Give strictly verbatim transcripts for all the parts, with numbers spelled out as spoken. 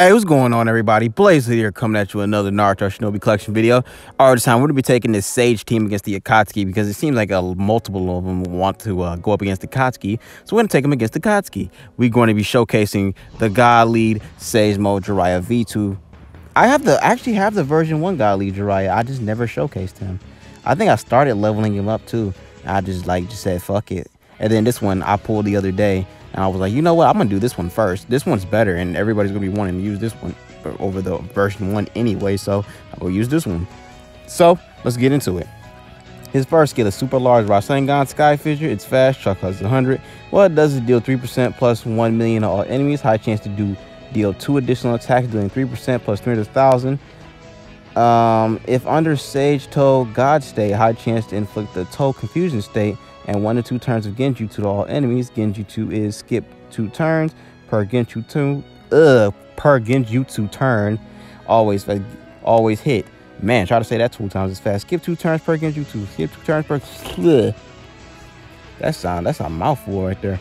Hey, what's going on, everybody? BlazeHood here, coming at you with another Naruto Shinobi Collection video. All the time, we're going to be taking this Sage team against the Akatsuki because it seems like a multiple of them want to uh, go up against Akatsuki. So we're going to take them against Akatsuki. We're going to be showcasing the God Lead Sage Mode Jiraiya V two. I have the I actually have the version one God Lead Jiraiya. I just never showcased him. I think I started leveling him up too. I just like just said fuck it. And then this one I pulled the other day. And I was like, you know what? I'm going to do this one first. This one's better, and everybody's going to be wanting to use this one over the version one anyway, so I will use this one. So, let's get into it. His first skill is Super Large Rasengan Sky Fissure. It's fast, Chuck has one hundred. What it does is deal three percent plus one million to all enemies. High chance to do deal two additional attacks, dealing three percent plus three hundred thousand. Um, if under Sage Toad God State, high chance to inflict the Toad Confusion State and one to two turns of Genjutsu to all enemies. Genjutsu is skip two turns per Genjutsu. Ugh, per Genjutsu turn. Always, like, always hit. Man, try to say that two times as fast. Skip two turns per Genjutsu. Skip two turns per. Ugh. That sound. That's a mouthful right there.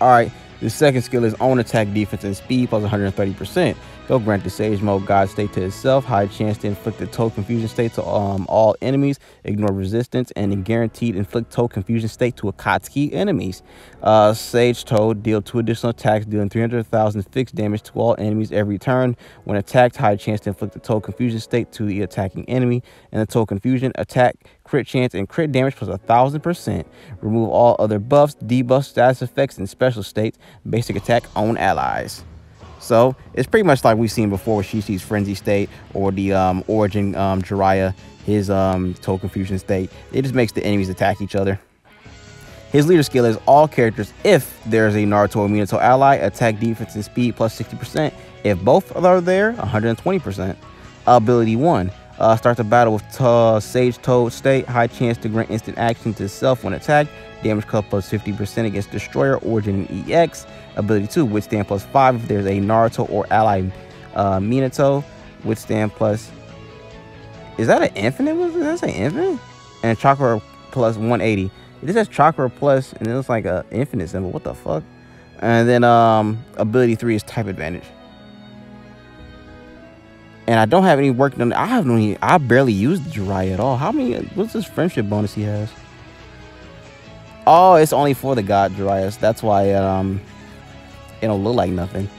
All right. The second skill is own attack defense and speed plus one hundred thirty percent. They'll grant the Sage Mode God State to itself. High chance to inflict the Toad Confusion State to um, all enemies. Ignore resistance and guaranteed inflict Toad Confusion State to Akatsuki enemies. Uh, Sage Toad deal two additional attacks, dealing three hundred thousand fixed damage to all enemies every turn. When attacked, high chance to inflict the Toad Confusion State to the attacking enemy. And the Toad Confusion attack, crit chance, and crit damage plus one thousand percent. Remove all other buffs, debuffs, status effects, and special states. Basic attack on allies. So it's pretty much like we've seen before with Shishi's Frenzy State or the um, Origin um, Jiraiya, his um, Toad Confusion State. It just makes the enemies attack each other. His leader skill is all characters, if there's a Naruto or Minato ally, attack defense and speed plus sixty percent. If both are there, one hundred twenty percent. Ability one. Uh, start the battle with uh, Sage Toad State. High chance to grant instant action to itself when attacked. Damage cut plus fifty percent against Destroyer, Origin, and E X. Ability two, withstand plus five if there's a Naruto or ally uh, Minato. Withstand plus... Is that an infinite? Does that say infinite? And chakra plus one eighty. It says chakra plus, and it looks like an infinite symbol. What the fuck? And then um, ability three is type advantage. And I don't have any work done. I have no. I barely used the Jiraiya at all. How many? What's this friendship bonus he has? Oh, it's only for the God Jiraiya. That's why it, um, it don't look like nothing.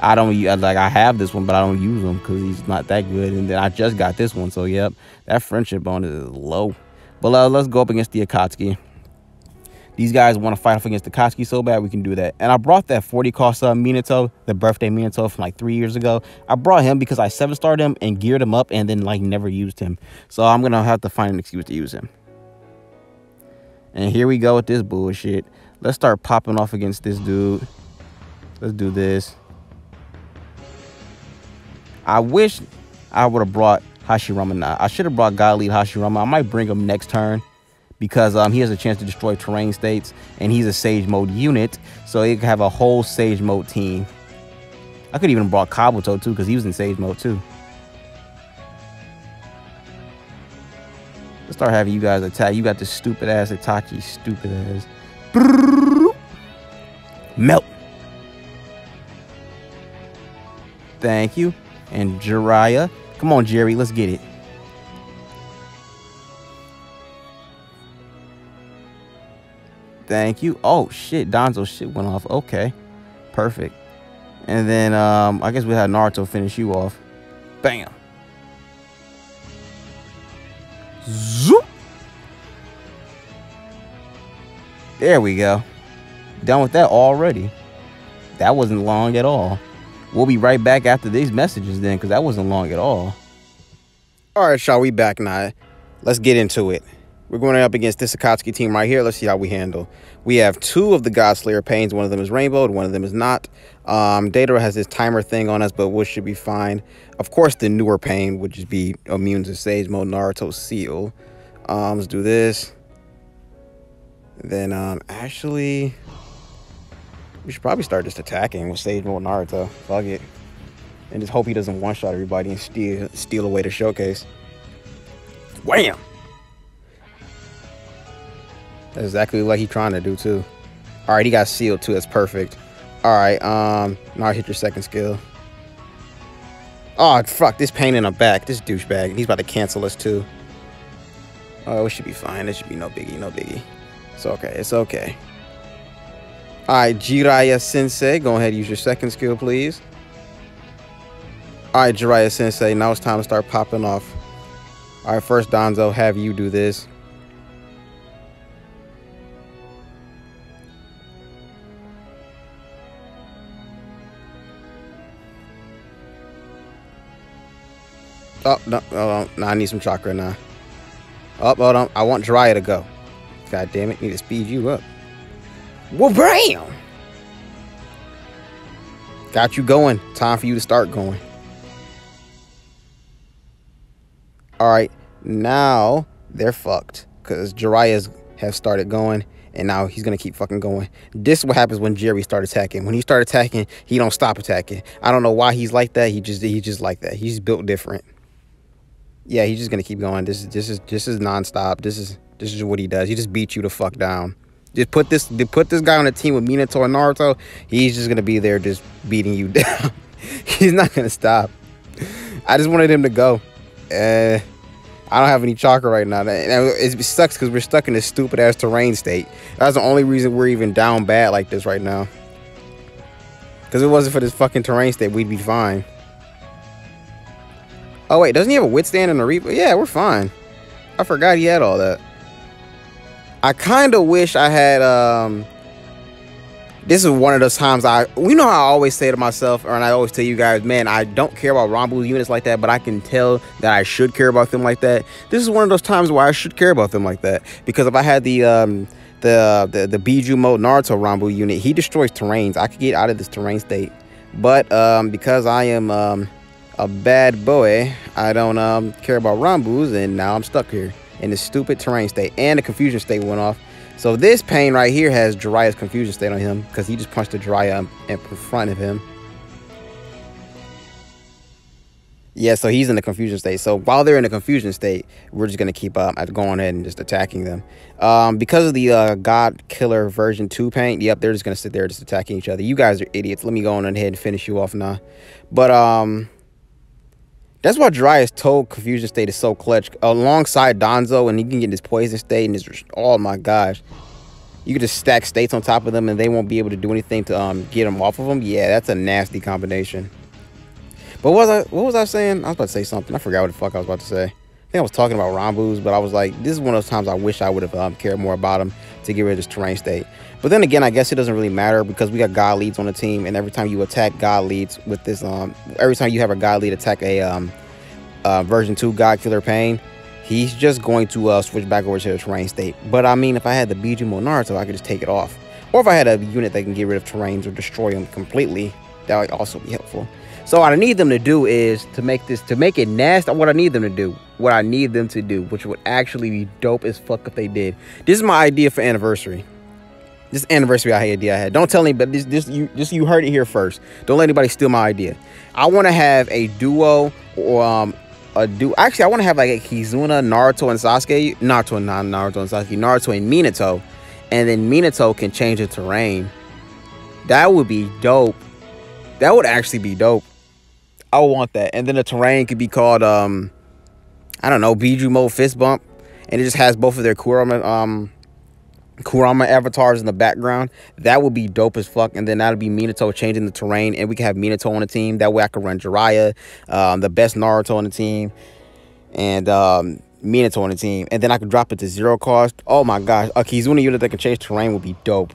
I don't like. I have this one, but I don't use him because he's not that good. And then I just got this one, so yep, that friendship bonus is low. But uh, let's go up against the Akatsuki. These guys want to fight off against Akatsuki so bad, we can do that. And I brought that forty cost uh, Minato, the birthday Minato from like three years ago. I brought him because I seven starred him and geared him up and then like never used him. So I'm going to have to find an excuse to use him. And here we go with this bullshit. Let's start popping off against this dude. Let's do this. I wish I would have brought Hashirama now. I should have brought God Lead Hashirama. I might bring him next turn, because um, he has a chance to destroy terrain states, and he's a Sage Mode unit, so he could have a whole Sage Mode team. I could even have brought Kabuto, too, because he was in Sage Mode, too. Let's start having you guys attack. You got this stupid-ass Itachi, stupid-ass. Melt. Thank you. And Jiraiya. Come on, Jerry, let's get it. Thank you. Oh shit, Danzo shit went off. Okay, perfect. And then um I guess we had Naruto finish you off. Bam. Zoop. There we go. Done with that already. That wasn't long at all. We'll be right back after these messages then, because that wasn't long at all. All right, y'all, we back now. Let's get into it. We're going up against this Akatsuki team right here. Let's see how we handle. We have two of the God Slayer Pains. One of them is rainbowed. One of them is not. Um, Datara has this timer thing on us, but we should be fine. Of course, the newer Pain would just be immune to Sage Mode Naruto Seal. Um, let's do this. Then, um, actually, we should probably start just attacking with Sage Mode Naruto. Fuck it. And just hope he doesn't one-shot everybody and steal, steal away the showcase. Wham! That's exactly what he's trying to do, too. All right, he got sealed, too. That's perfect. All right, um, now hit your second skill. Oh, fuck, this pain in the back. This douchebag. He's about to cancel us, too. Oh, we should be fine. It should be no biggie, no biggie. It's okay, it's okay. Alright, Jiraiya Sensei, go ahead and use your second skill, please. Alright, Jiraiya Sensei, now it's time to start popping off. Alright, first Danzo, have you do this. Oh, no, hold on. Nah, I need some chakra now. Oh, hold on. I want Jiraiya to go. God damn it. Need to speed you up. Well, bam! Got you going. Time for you to start going. Alright. Now, they're fucked. Because Jiraiya's have started going. And now he's going to keep fucking going. This is what happens when Jerry starts attacking. When he starts attacking, he don't stop attacking. I don't know why he's like that. He just, he's just like that. He's built different. Yeah, he's just gonna keep going. This is this is this is nonstop. This is this is what he does. He just beats you the fuck down. Just put this put this guy on a team with Minato and Naruto. He's just gonna be there, just beating you down. He's not gonna stop. I just wanted him to go. Uh, I don't have any chakra right now. It sucks because we're stuck in this stupid ass terrain state. That's the only reason we're even down bad like this right now. Because if it wasn't for this fucking terrain state, we'd be fine. Oh, wait, doesn't he have a withstand and a reap? Yeah, we're fine. I forgot he had all that. I kind of wish I had, um... This is one of those times I... You know how I always say to myself, or and I always tell you guys, man, I don't care about Ranbu's units like that, but I can tell that I should care about them like that. This is one of those times where I should care about them like that. Because if I had the, um... The, the, the Bijū Mode Naruto Ranbu unit, he destroys terrains. I could get out of this terrain state. But, um, because I am, um... a bad boy, I don't um, care about Ranbu's, and now I'm stuck here in this stupid terrain state, and the confusion state went off. So this pain right here has Jiraiya's confusion state on him, because he just punched the Jiraiya in front of him. Yeah, so he's in the confusion state. So while they're in the confusion state, we're just going to keep um, going ahead and just attacking them. Um, because of the uh, God Killer version two pain, yep, they're just going to sit there just attacking each other. You guys are idiots. Let me go on ahead and finish you off now. But, um... that's why Jiraiya's Toad Confusion State is so clutch. Alongside Danzo, and he can get this poison state, and this, oh my gosh. You can just stack states on top of them, and they won't be able to do anything to um, get them off of them. Yeah, that's a nasty combination. But what was, I, what was I saying? I was about to say something. I forgot what the fuck I was about to say. I think I was talking about Ranbu's, but I was like, this is one of those times I wish I would have um, cared more about him to get rid of this terrain state. But then again, I guess it doesn't really matter because we got God leads on the team, and every time you attack God leads with this, um, every time you have a God lead attack a um, uh, version two God Killer Pain, he's just going to uh, switch back over to the terrain state. But I mean, if I had the Bijū Mode Naruto, I could just take it off, or if I had a unit that can get rid of terrains or destroy them completely, that would also be helpful. So what I need them to do is to make this to make it nasty. What I need them to do, what I need them to do, which would actually be dope as fuck if they did. This is my idea for anniversary. This anniversary idea I had. Don't tell anybody. This, this, you, this, you heard it here first. Don't let anybody steal my idea. I want to have a duo, or um, a duo. Actually, I want to have like a Kizuna, Naruto, and Sasuke. Naruto, not Naruto and Sasuke. Naruto and Minato, and then Minato can change the terrain. That would be dope. That would actually be dope. I want that. And then the terrain could be called, um, I don't know, Bijū Mode Fist Bump, and it just has both of their Kurama, um. Kurama avatars in the background. That would be dope as fuck. And then that'll be Minato changing the terrain, and we can have Minato on the team. That way I could run Jiraiya, um, the best Naruto on the team, and um, Minato on the team. And then I could drop it to zero cost. Oh my gosh, a Kizuna unit that can change terrain would be dope.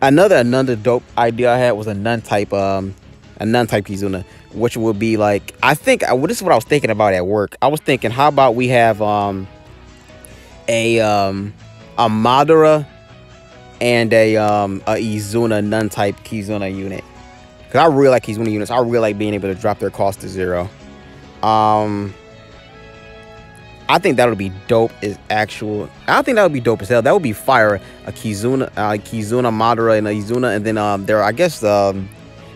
Another another dope idea I had was a nun type, um, a nun type Kizuna, which would be like, I think I, this is what I was thinking about at work. I was thinking, how about we have um, a um. a Madara and a um a Izuna nun type Kizuna unit, because I really like Kizuna units. I really like being able to drop their cost to zero. um I think that would be dope as actual. I think that would be dope as hell. That would be fire. A Kizuna, uh, Kizuna, Madara, and a Izuna, and then um there, I guess, um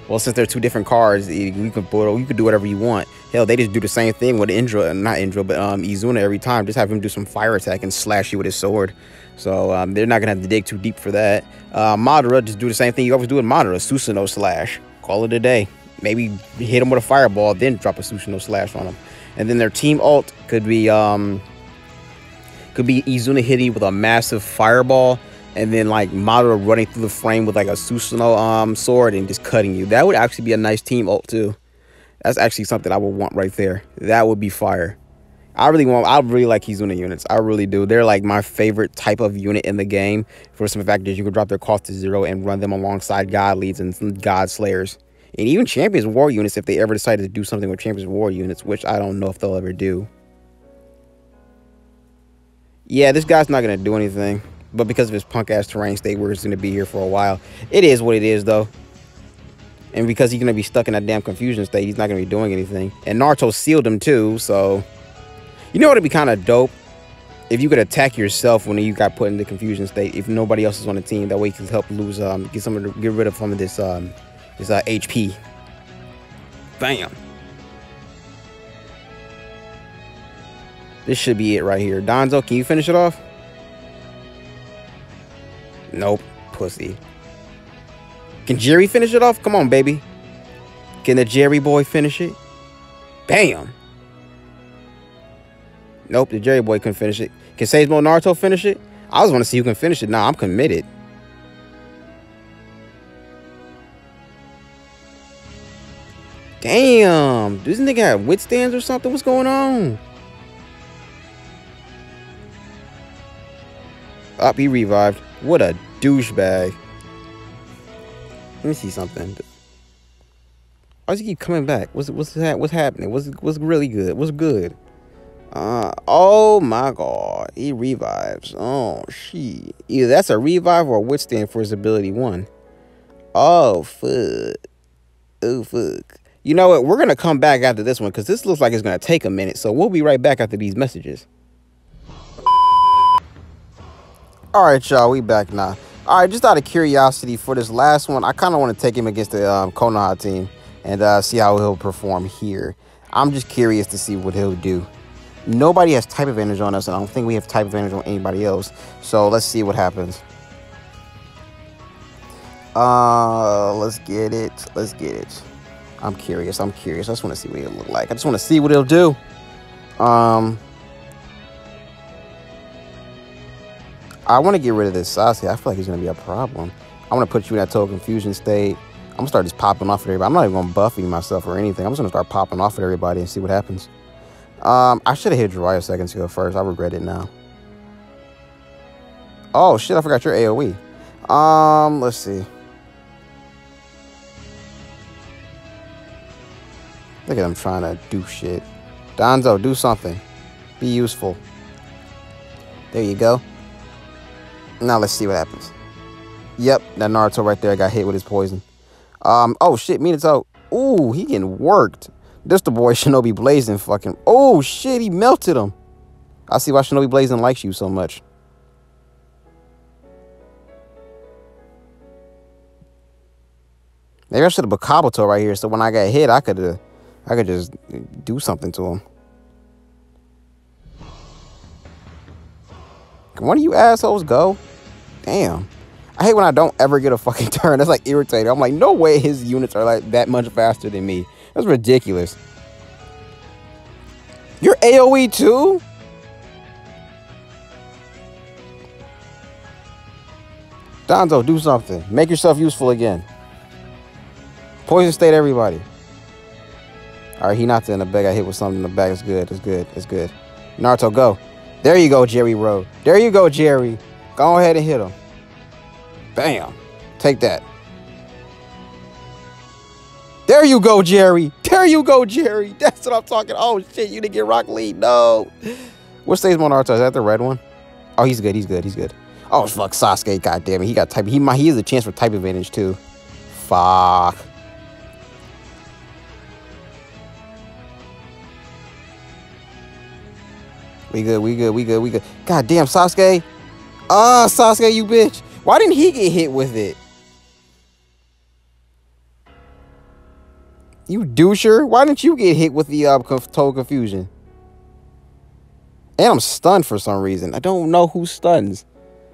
well, since they're two different cards, you could you could do whatever you want. Hell, they just do the same thing with Indra, not Indra, but um, Izuna every time. Just have him do some fire attack and slash you with his sword. So um, they're not gonna have to dig too deep for that. Uh, Madara, just do the same thing you always do with Madara, Susanoo slash. Call it a day. maybe hit him with a fireball, then drop a Susanoo slash on him. And then their team ult could be um could be Izuna hitting with a massive fireball, and then like Madara running through the frame with like a Susanoo um sword and just cutting you. That would actually be a nice team ult too. That's actually something I would want right there. That would be fire. I really want. I really like Kizuna units. I really do. They're like my favorite type of unit in the game. For some factors, you can drop their cost to zero and run them alongside God Leads and God Slayers, and even Champions War units if they ever decide to do something with Champions War units, which I don't know if they'll ever do. Yeah, this guy's not gonna do anything, but because of his punk ass terrain state, where it's gonna be here for a while, it is what it is though. And because he's gonna be stuck in that damn confusion state, he's not gonna be doing anything. And Naruto sealed him too, so. You know what would be kind of dope? If you could attack yourself when you got put in the confusion state, if nobody else is on the team, that way you can help lose, um, get some of the, get rid of some of this, um, this uh, H P. Bam. This should be it right here. Danzo, can you finish it off? Nope, pussy. Can Jerry finish it off? Come on, baby. Can the Jerry boy finish it? Bam. Nope, the Jerry boy couldn't finish it. Can Sage Mode Naruto finish it? I just want to see who can finish it. Nah, I'm committed. Damn. Does this nigga have withstands or something? What's going on? Up, he revived. What a douchebag. Let me see something. Why does he keep coming back? What's, what's, what's happening? What's, what's really good? What's good? Uh oh my god, he revives. Oh shit, either that's a revive or a withstand for his ability one. Oh fuck, oh fuck. You know what, we're gonna come back after this one because this looks like it's gonna take a minute, so we'll be right back after these messages. All right y'all, we back now. All right, just out of curiosity for this last one, I kind of want to take him against the um, Konoha team and uh see how he'll perform here. I'm just curious to see what he'll do. Nobody has type advantage on us, and I don't think we have type advantage on anybody else. So let's see what happens. Uh, let's get it. Let's get it. I'm curious. I'm curious. I just want to see what it'll look like. I just want to see what it'll do. Um, I want to get rid of this Sasuke. I feel like he's going to be a problem. I want to put you in that Toad Confusion State. I'm going to start just popping off at everybody. I'm not even going to buffing myself or anything. I'm just going to start popping off at everybody and see what happens. Um, I should have hit Jiraiya seconds ago first. I regret it now. Oh, shit, I forgot your AoE. Um, let's see. Look at him trying to do shit. Danzo, do something. Be useful. There you go. Now let's see what happens. Yep, that Naruto right there got hit with his poison. Um, oh, shit, Minato. Ooh, he getting worked. This the boy Shinobi Blazing fucking... Oh, shit, he melted him. I see why Shinobi Blazing likes you so much. Maybe I should have put Kabuto right here, so when I got hit, I could uh, I could just do something to him. Can one of you assholes go? Damn. I hate when I don't ever get a fucking turn. That's like irritating. I'm like, no way his units are like that much faster than me. That's ridiculous. Your AoE too? Danzo, do something. Make yourself useful again. Poison state everybody. All right, Hinata in the back. I hit with something in the back. It's good. It's good. It's good. Naruto, go. There you go, Jerry Road. There you go, Jerry. Go ahead and hit him. Bam. Take that. There you go, Jerry. There you go, Jerry. That's what I'm talking. Oh, shit. You didn't get Rock Lee. No. What stage mode Naruto? Is that the red one? Oh, he's good. He's good. He's good. Oh, fuck. Sasuke. God damn it. He got type. He might. He has a chance for type advantage, too. Fuck. We good. We good. We good. We good. God damn, Sasuke. Ah, oh, Sasuke, you bitch. Why didn't he get hit with it? You doucher. Why didn't you get hit with the uh, Toad Confusion? And I'm stunned for some reason. I don't know who stuns.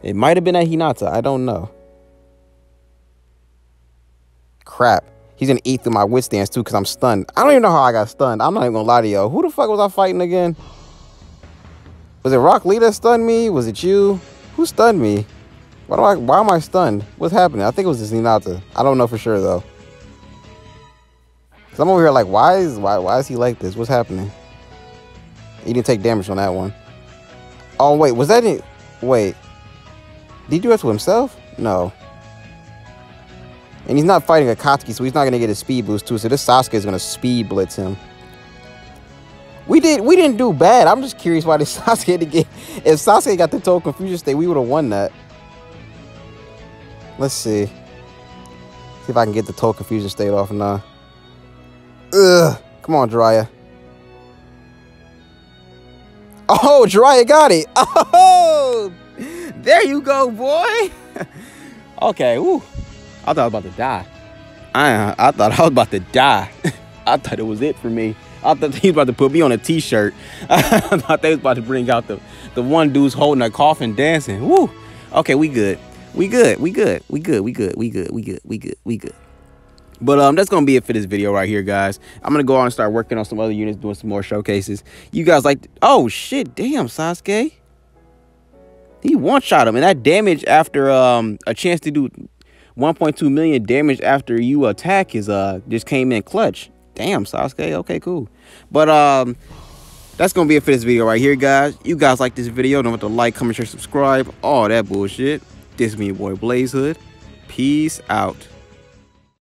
It might have been at Hinata. I don't know. Crap. He's going to eat through my withstands too because I'm stunned. I don't even know how I got stunned. I'm not even going to lie to y'all. Who the fuck was I fighting again? Was it Rock Lee that stunned me? Was it you? Who stunned me? Why do I? Why am I stunned? What's happening? I think it was just Hinata. I don't know for sure though. Cause I'm over here like, why is why why is he like this? What's happening? He didn't take damage on that one. Oh wait, was that it? Wait, did he do that to himself? No. And he's not fighting Akatsuki, so he's not gonna get his speed boost too. So this Sasuke is gonna speed blitz him. We did we didn't do bad. I'm just curious why this Sasuke had to get. If Sasuke got the Toad Confusion State, we would have won that. Let's see. See if I can get the Toad Confusion State off now. Ugh. Come on, Jiraiya. Oh, Jiraiya got it. Oh, there you go, boy. Okay, ooh. I thought I was about to die. I I thought I was about to die. I thought it was it for me. I thought he was about to put me on a t-shirt. I thought they was about to bring out the, the one dude's holding a coffin dancing. Woo! Okay, we good. We good. We good. We good. We good. We good. We good. We good. We good. But um, that's going to be it for this video right here, guys. I'm going to go out and start working on some other units, doing some more showcases. You guys like... Oh, shit. Damn, Sasuke. He one-shot him. And that damage after um a chance to do one point two million damage after you attack is uh just came in clutch. Damn, Sasuke. Okay, cool. But um that's gonna be it for this video right here, guys. You guys like this video, don't forget to like, comment, share, subscribe, all that bullshit. This is me, your boy BlazeHood. Peace out.